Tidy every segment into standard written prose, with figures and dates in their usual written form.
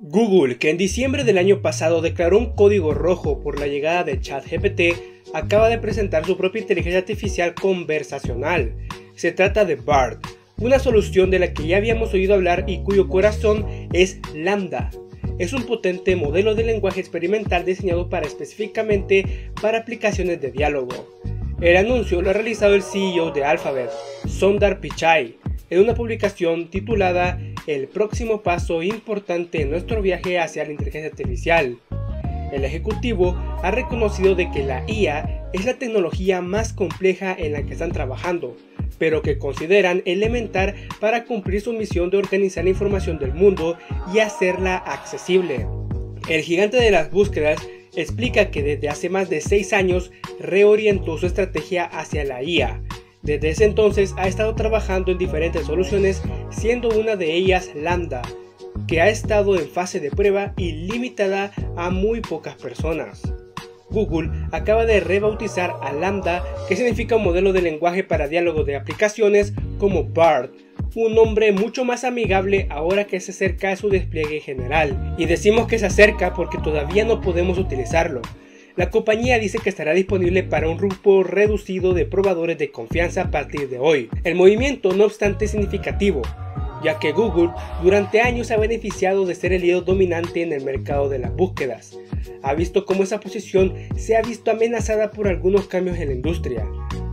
Google, que en diciembre del año pasado declaró un código rojo por la llegada de ChatGPT, acaba de presentar su propia inteligencia artificial conversacional. Se trata de Bard, una solución de la que ya habíamos oído hablar y cuyo corazón es LaMDA. Es un potente modelo de lenguaje experimental diseñado específicamente para aplicaciones de diálogo. El anuncio lo ha realizado el CEO de Alphabet, Sundar Pichai, en una publicación titulada El próximo paso importante en nuestro viaje hacia la inteligencia artificial. El ejecutivo ha reconocido de que la IA es la tecnología más compleja en la que están trabajando, pero que consideran elemental para cumplir su misión de organizar la información del mundo y hacerla accesible. El gigante de las búsquedas explica que desde hace más de 6 años reorientó su estrategia hacia la IA. Desde ese entonces ha estado trabajando en diferentes soluciones, siendo una de ellas LaMDA, que ha estado en fase de prueba y limitada a muy pocas personas. Google acaba de rebautizar a LaMDA, que significa un modelo de lenguaje para diálogo de aplicaciones, como Bard, un nombre mucho más amigable ahora que se acerca a su despliegue general. Y decimos que se acerca porque todavía no podemos utilizarlo. La compañía dice que estará disponible para un grupo reducido de probadores de confianza a partir de hoy. El movimiento, no obstante, es significativo, ya que Google durante años ha beneficiado de ser el líder dominante en el mercado de las búsquedas. Ha visto cómo esa posición se ha visto amenazada por algunos cambios en la industria.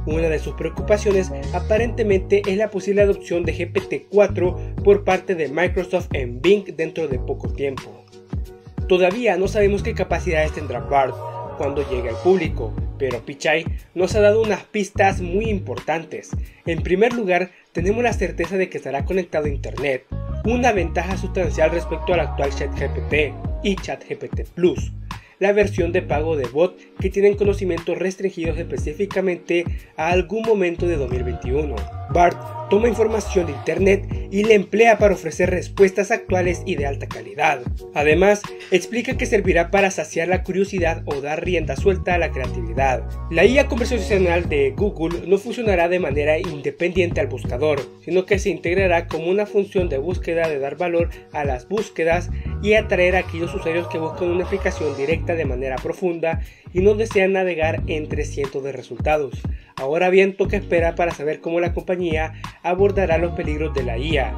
Una de sus preocupaciones aparentemente es la posible adopción de GPT-4 por parte de Microsoft en Bing dentro de poco tiempo. Todavía no sabemos qué capacidades tendrá Bard cuando llegue al público, pero Pichai nos ha dado unas pistas muy importantes. En primer lugar, tenemos la certeza de que estará conectado a internet, una ventaja sustancial respecto al actual ChatGPT y ChatGPT Plus, la versión de pago de bot que tienen conocimientos restringidos específicamente a algún momento de 2021. Bard toma información de internet y la emplea para ofrecer respuestas actuales y de alta calidad. Además, explica que servirá para saciar la curiosidad o dar rienda suelta a la creatividad. La IA conversacional de Google no funcionará de manera independiente al buscador, sino que se integrará como una función de búsqueda de dar valor a las búsquedas y atraer a aquellos usuarios que buscan una explicación directa de manera profunda y no desean navegar entre cientos de resultados. Ahora bien, toca esperar para saber cómo la compañía abordará los peligros de la IA.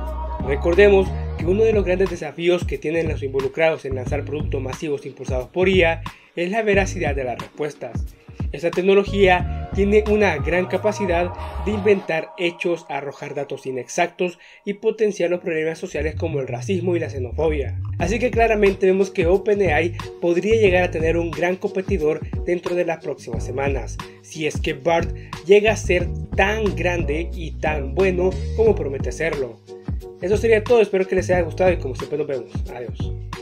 Recordemos que uno de los grandes desafíos que tienen los involucrados en lanzar productos masivos impulsados por IA es la veracidad de las respuestas. Esta tecnología tiene una gran capacidad de inventar hechos, arrojar datos inexactos y potenciar los problemas sociales como el racismo y la xenofobia. Así que claramente vemos que OpenAI podría llegar a tener un gran competidor dentro de las próximas semanas, si es que Bard llega a ser tan grande y tan bueno como promete serlo. Eso sería todo, espero que les haya gustado y como siempre nos vemos. Adiós.